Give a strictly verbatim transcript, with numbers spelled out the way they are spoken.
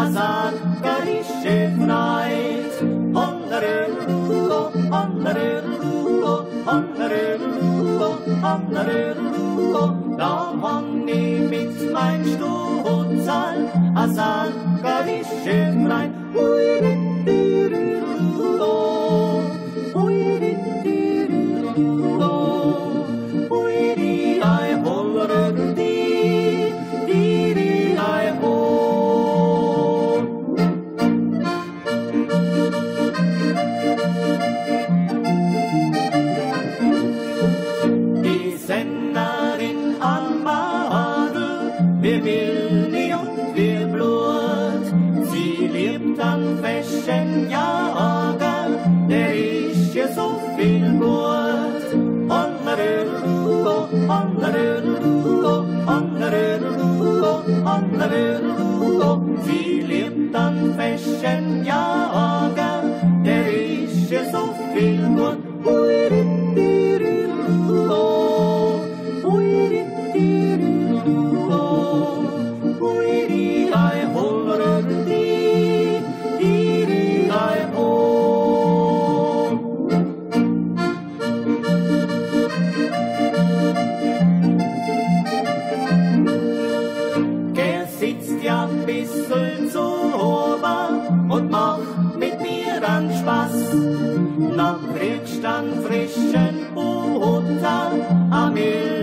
azaltani şefnait onların ruhu onların ruhu onların ruhu onların ruhu daman nimit mein Sturzal azaltani şefnait uyrit diri ruhu uyrit diri ruhu uyrit ay olurur di diri ay o Sie lebt an festen Jagen, der ist ja so viel gut. Uiritirilo, uiritirilo, uiri ai holrer di, diri ai o. Er sitzt ja bis und macht mit mir an Spaß. Nach Rückstand frischen Butter am Hill